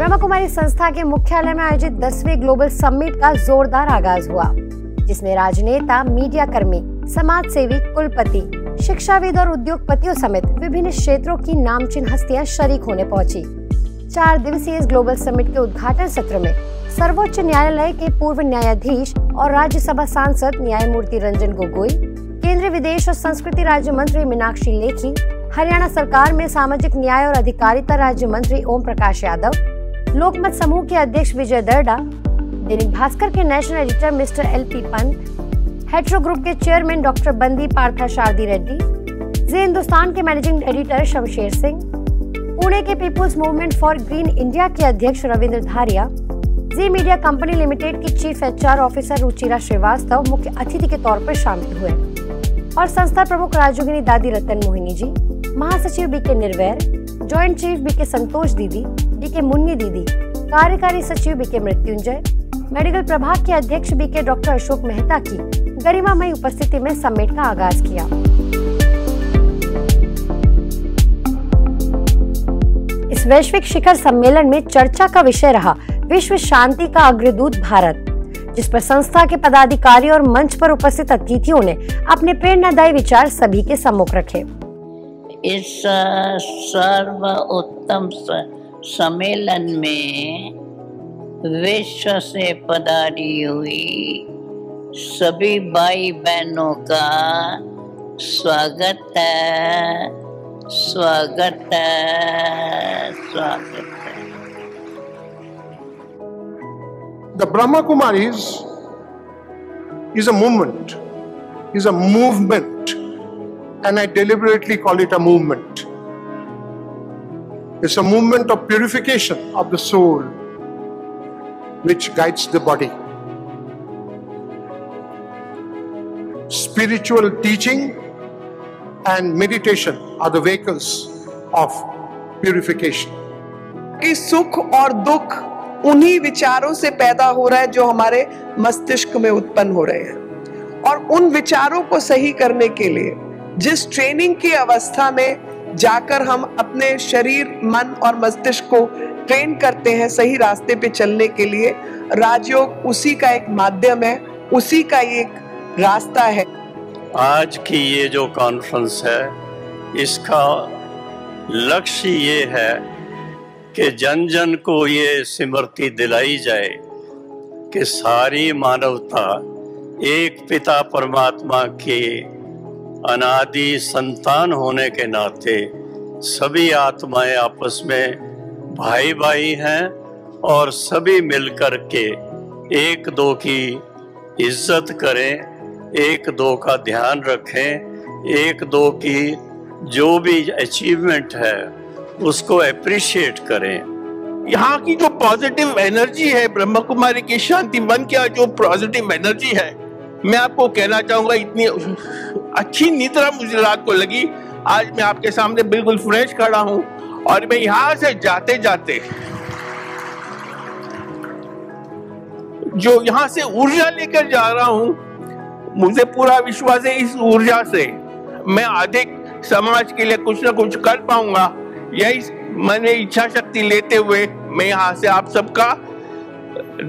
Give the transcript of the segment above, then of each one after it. ब्रह्मा कुमारी संस्था के मुख्यालय में आयोजित 10वें ग्लोबल समिट का जोरदार आगाज हुआ, जिसमें राजनेता, मीडिया कर्मी, समाज सेवी, कुलपति, शिक्षाविद और उद्योगपतियों समेत विभिन्न क्षेत्रों की नामचीन हस्तियां शरीक होने पहुंची। 4 दिवसीय इस ग्लोबल समिट के उद्घाटन सत्र में सर्वोच्च न्यायालय के पूर्व न्यायाधीश और राज्यसभा सांसद न्यायमूर्ति रंजन गोगोई, केंद्रीय विदेश और संस्कृति राज्य मंत्री मीनाक्षी लेखी, हरियाणा सरकार में सामाजिक न्याय और अधिकारिता राज्य मंत्री ओम प्रकाश यादव, लोकमत समूह के अध्यक्ष विजय दरडा, दैनिक भास्कर के national editor mister LP Panth, Hetero group के चेयरमैन डॉक्टर बंदी पार्था शारदी रेड्डी, जी हिंदुस्तान के मैनेजिंग एडिटर शमशेर सिंह, पुणे के people's movement for green India के अध्यक्ष Ravindra Dharia, Zee media company limited की chief HR officer Ruchira Srivastava मुख्य अतिथि के तौर पर शामिल हुए और संस्था प्रमुख राजोगिनी दादी रतन मोहिनी जी, महासचिव BK Nirwair, joint chief BK Santosh दीदी, बीके मुन्नी दीदी, कार्यकारी सचिव बीके मृत्युंजय, मेडिकल प्रभाग के अध्यक्ष बीके डॉक्टर अशोक मेहता की गरिमामयी उपस्थिति में समिट का आगाज किया। इस वैश्विक शिखर सम्मेलन में चर्चा का विषय रहा विश्व शांति का अग्रदूत भारत, जिस पर संस्था के पदाधिकारी और मंच पर उपस्थित अतिथियों ने अपने प्रेरणादायी विचार सभी के सम्मुख रखे। इस सर्व उत्तम सम्मेलन में विश्व से पधारी हुई सभी भाई बहनों का स्वागत है, स्वागत है, स्वागत है। The Brahma Kumaris is a movement, and I deliberately call it a movement. It's a movement of purification of the soul, which guides the body. Spiritual teaching and meditation are the vehicles of purification. Is sukh aur dukh उन्हीं विचारों से पैदा हो रहा है जो हमारे मस्तिष्क में उत्पन्न हो रहे हैं, और उन विचारों को सही करने के लिए जिस ट्रेनिंग की अवस्था में जाकर हम अपने शरीर, मन और मस्तिष्क को ट्रेन करते हैं सही रास्ते पे चलने के लिए, राजयोग उसी का एक माध्यम है, उसी का एक रास्ता है। आज की ये जो कॉन्फ्रेंस है, इसका लक्ष्य ये है कि जन जन को ये स्मृति दिलाई जाए कि सारी मानवता एक पिता परमात्मा के अनादि संतान होने के नाते सभी आत्माएं आपस में भाई भाई हैं और सभी मिलकर के एक दो की इज्जत करें, एक दो का ध्यान रखें, एक दो की जो भी अचीवमेंट है उसको अप्रिशिएट करें। यहाँ की जो पॉजिटिव एनर्जी है, ब्रह्मा कुमारी की शांति वन की जो पॉजिटिव एनर्जी है, मैं आपको कहना चाहूँगा इतनी अच्छी निद्रा मुझे रात को लगी। आज मैं आपके सामने बिल्कुल फ्रेश खड़ा हूँ और मैं यहाँ से जाते जाते जो यहाँ से ऊर्जा लेकर जा रहा हूँ, मुझे पूरा विश्वास है इस ऊर्जा से मैं अधिक समाज के लिए कुछ ना कुछ कर पाऊंगा। यही मन में इच्छा शक्ति लेते हुए मैं यहाँ से आप सबका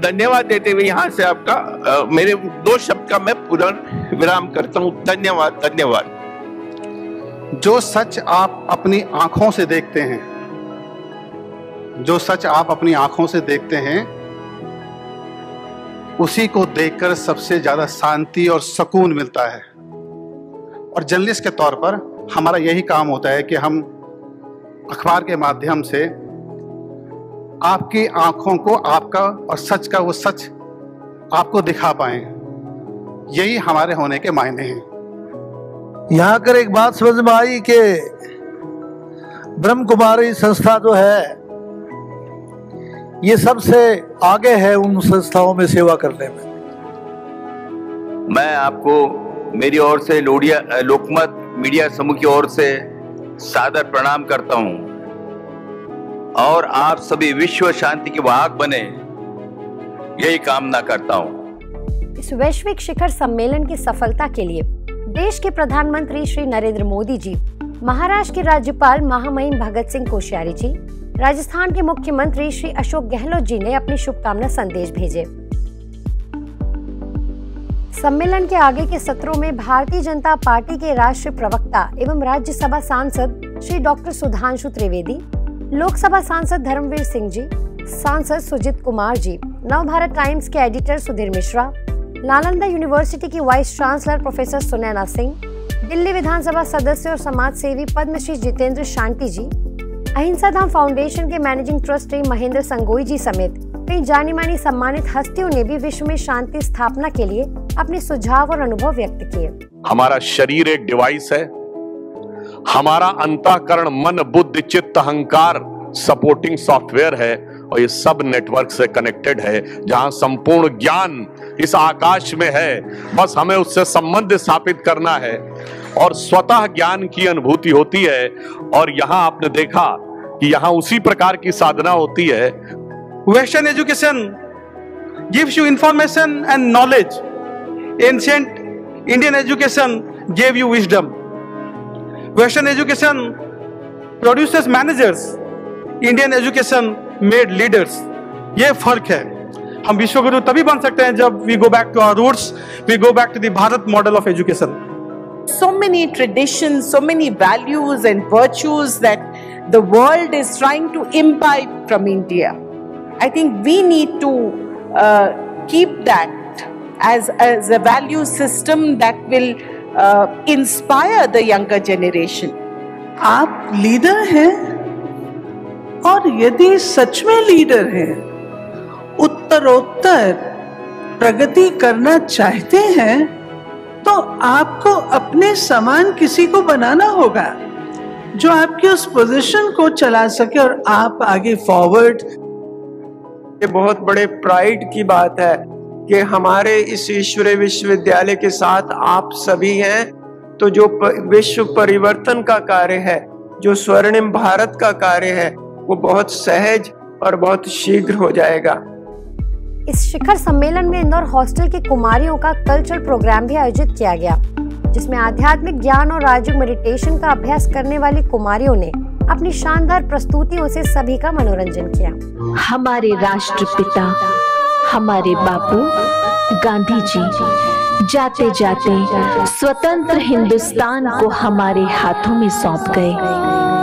धन्यवाद देते हुए यहाँ से आपका मेरे दो शब्द का मैं पुनर्विराम करता हूँ। धन्यवाद, धन्यवाद। जो सच आप अपनी आंखों से देखते हैं, जो सच आप अपनी आंखों से देखते हैं, उसी को देखकर सबसे ज्यादा शांति और सुकून मिलता है। और जर्नलिस्ट के तौर पर हमारा यही काम होता है कि हम अखबार के माध्यम से आपकी आंखों को आपका और सच का वो सच आपको दिखा पाए, यही हमारे होने के मायने हैं। यहाँ कर एक बात समझ में आई कि ब्रह्म कुमारी संस्था जो है ये सबसे आगे है उन संस्थाओं में सेवा करने में। मैं आपको मेरी ओर से लोकमत मीडिया समूह की ओर से सादर प्रणाम करता हूं और आप सभी विश्व शांति के वाहक बने, यही कामना करता हूं। इस वैश्विक शिखर सम्मेलन की सफलता के लिए देश के प्रधानमंत्री श्री नरेंद्र मोदी जी, महाराष्ट्र के राज्यपाल महामहिम भगत सिंह कोश्यारी जी, राजस्थान के मुख्यमंत्री श्री अशोक गहलोत जी ने अपने शुभकामना संदेश भेजे। सम्मेलन के आगे के सत्रों में भारतीय जनता पार्टी के राष्ट्रीय प्रवक्ता एवं राज्यसभा सांसद श्री डॉक्टर सुधांशु त्रिवेदी, लोकसभा सांसद धर्मवीर सिंह जी, सांसद सुजीत कुमार जी, नवभारत टाइम्स के एडिटर सुधीर मिश्रा, लालंदा यूनिवर्सिटी की vice chancellor professor Sunaina Singh, Delhi Vidhan Sabha सदस्य और समाज सेवी पद्मश्री जितेंद्र शांति जी, अहिंसा फाउंडेशन के मैनेजिंग ट्रस्टी महेंद्र संगोई जी समेत कई जानी मानी सम्मानित हस्तियों ने भी विश्व में शांति स्थापना के लिए अपने सुझाव और अनुभव व्यक्त किए। हमारा शरीर एक डिवाइस है, हमारा अंतःकरण मन बुद्धि चित्त अहंकार सपोर्टिंग सॉफ्टवेयर है और ये सब नेटवर्क से कनेक्टेड है, जहां संपूर्ण ज्ञान इस आकाश में है। बस हमें उससे संबंध स्थापित करना है और स्वतः ज्ञान की अनुभूति होती है। और यहां आपने देखा कि यहां उसी प्रकार की साधना होती है। Western education gives you information and knowledge, ancient Indian education give you wisdom, western education produces managers, Indian education made leaders. ये फर्क है। हम विश्वगुरु तभी बन सकते हैं जब we go back to our roots, we go back to the Bharat model of education. So many traditions, so many values and virtues that the world is trying to imbibe from India. I think we need to keep that as a value system that will inspire the younger generation. आप leader हैं और यदि सच में leader हैं, उत्तरोत्तर प्रगति करना चाहते हैं, तो आपको अपने समान किसी को बनाना होगा जो आपकी उस पोजीशन को चला सके और आप आगे फॉरवर्ड। ये बहुत बड़े प्राइड की बात है कि हमारे इस ईश्वरीय विश्वविद्यालय के साथ आप सभी हैं। तो जो विश्व परिवर्तन का कार्य है, जो स्वर्णिम भारत का कार्य है, वो बहुत सहज और बहुत शीघ्र हो जाएगा। इस शिखर सम्मेलन में इंदौर हॉस्टल की कुमारियों का कल्चरल प्रोग्राम भी आयोजित किया गया, जिसमें आध्यात्मिक ज्ञान और राजयोग मेडिटेशन का अभ्यास करने वाली कुमारियों ने अपनी शानदार प्रस्तुतियों से सभी का मनोरंजन किया। हमारे राष्ट्रपिता, हमारे बापू गांधी जी जाते जाते स्वतंत्र हिंदुस्तान को हमारे हाथों में सौंप गए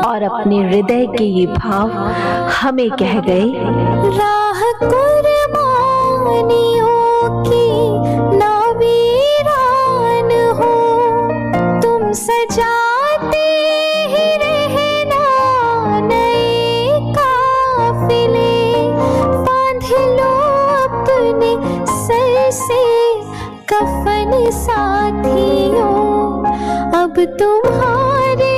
और अपने हृदय के ये भाव हमें कह गए, राह कुर्बानियों की ना वीरान हो, तुम सजाते ही रहना नए काफिले, बांध लो सर से कफन साथियों, अब तुम्हारे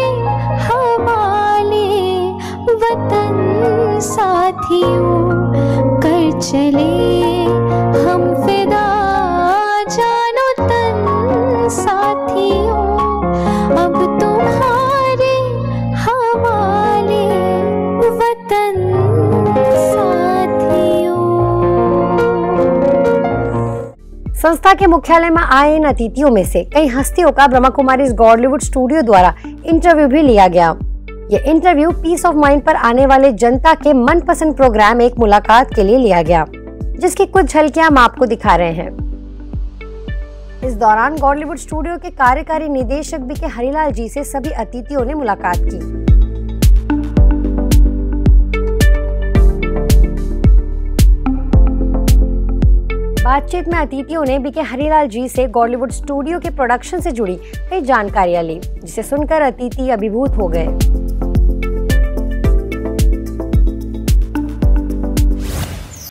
हवाले वतन साथियों, कर चले हम फिदा जानो तन साथियों, अब तुम्हारे हवाले वतन संस्था के मुख्यालय में आए इन अतिथियों में से कई हस्तियों का ब्रह्मा कुमारी गॉडलीवुड स्टूडियो द्वारा इंटरव्यू भी लिया गया। ये इंटरव्यू पीस ऑफ माइंड पर आने वाले जनता के मनपसंद प्रोग्राम एक मुलाकात के लिए लिया गया, जिसकी कुछ झलकियां हम आपको दिखा रहे हैं। इस दौरान गॉडलीवुड स्टूडियो के कार्यकारी निदेशक बीके हरिलाल जी से सभी अतिथियों ने मुलाकात की। बातचीत में अतिथियों ने बीके हरिलाल जी से गॉडलीवुड स्टूडियो के प्रोडक्शन से जुड़ी कई जानकारियां ली, जिसे सुनकर अतिथि अभिभूत हो गए।